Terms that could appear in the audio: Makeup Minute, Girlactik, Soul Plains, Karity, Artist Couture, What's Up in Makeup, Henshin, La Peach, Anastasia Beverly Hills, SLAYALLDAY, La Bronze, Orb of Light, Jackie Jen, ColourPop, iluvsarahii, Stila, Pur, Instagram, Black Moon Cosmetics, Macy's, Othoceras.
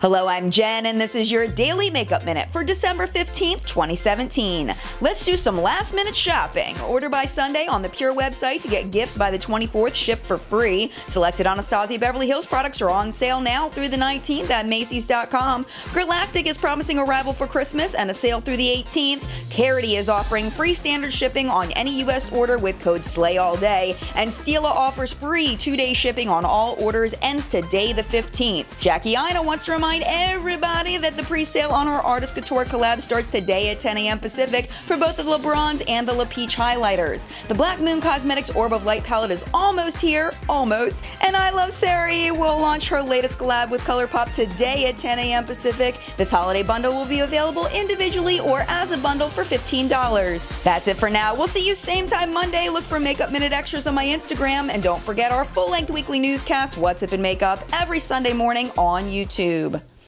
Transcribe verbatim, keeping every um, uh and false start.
Hello, I'm Jen, and this is your Daily Makeup Minute for December fifteenth, twenty seventeen. Let's do some last-minute shopping. Order by Sunday on the Pure website to get gifts by the twenty-fourth shipped for free. Selected Anastasia Beverly Hills products are on sale now through the nineteenth at Macy's dot com. Girlactik is promising arrival for Christmas and a sale through the eighteenth. Karity is offering free standard shipping on any U S order with code SLAYALLDAY. And Stila offers free two-day shipping on all orders, ends today the fifteenth. Jackie Jen wants to remind Remind everybody that the pre-sale on our Artist Couture collab starts today at ten A M Pacific for both the La Bronze and the La Peach highlighters. The Black Moon Cosmetics Orb of Light palette is almost here, almost, and iluvsarahii will launch her latest collab with ColourPop today at ten A M Pacific. This holiday bundle will be available individually or as a bundle for fifteen dollars. That's it for now. We'll see you same time Monday. Look for Makeup Minute Extras on my Instagram, and don't forget our full-length weekly newscast, What's Up in Makeup, every Sunday morning on YouTube.